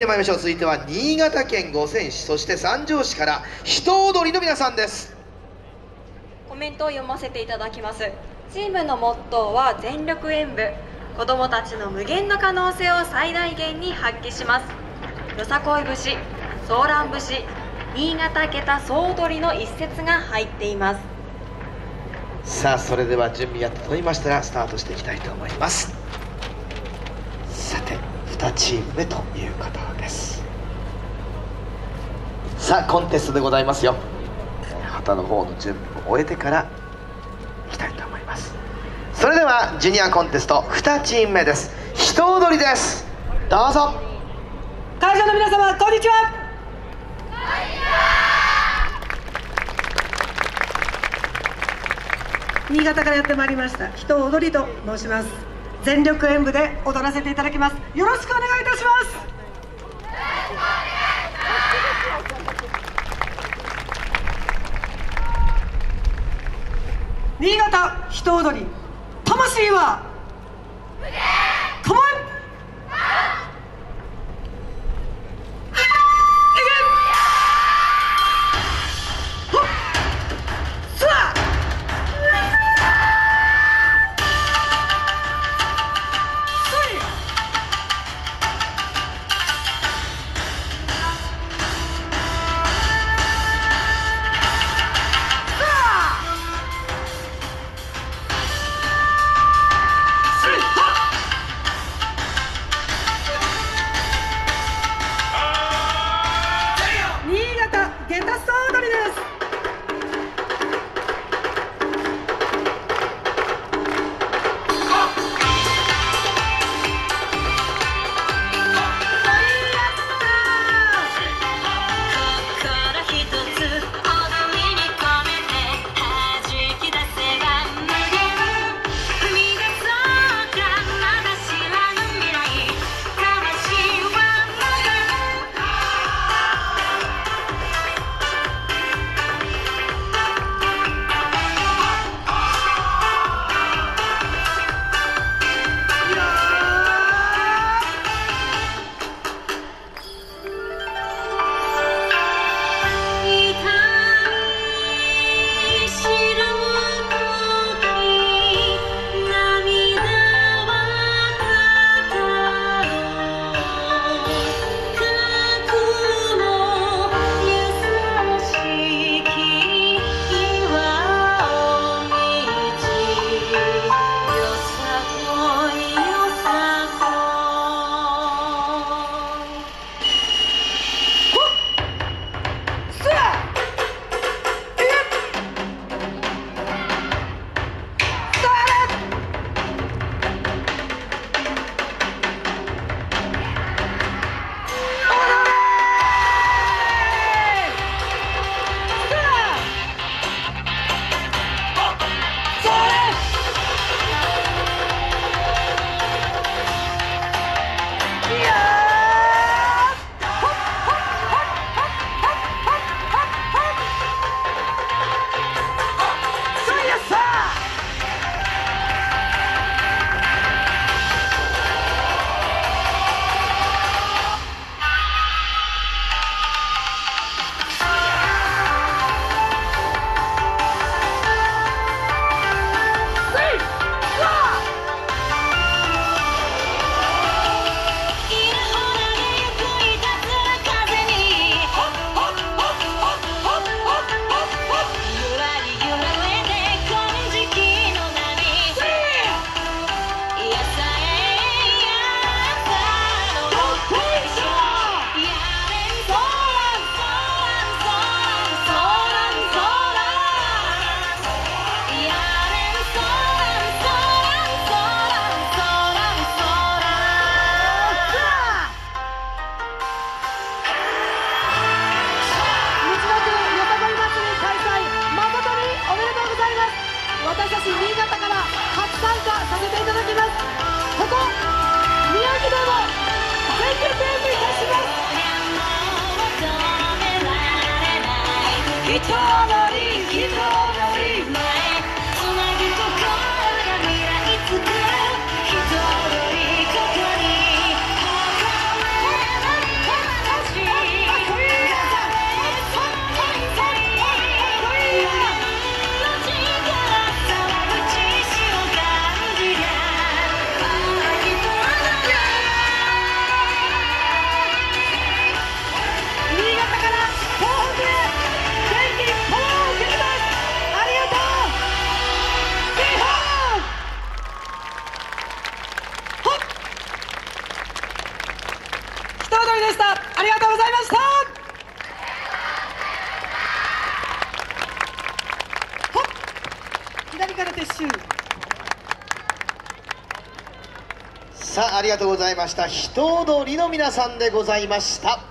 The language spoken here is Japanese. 参りましょう。続いては新潟県五泉市、そして三条市から人踊りの皆さんです。コメントを読ませていただきます。チームのモットーは全力演舞、子どもたちの無限の可能性を最大限に発揮します。よさこい節、ソーラン節、新潟桁総踊りの一節が入っています。さあ、それでは準備が整いましたらスタートしていきたいと思います。さて、2チーム目という方です。さあ、コンテストでございますよ。旗の方の準備を終えてからいきたいと思います。それではジュニアコンテスト2チーム目です。人踊りです。どうぞ。会場の皆様、こんにちは。こんにちは。新潟からやってまいりました、人踊りと申します。全力演舞で踊らせていただきます。よろしくお願いいたします。新潟人踊り、魂はこもえ。左から撤収。さあ、ありがとうございました。人踊りの皆さんでございました。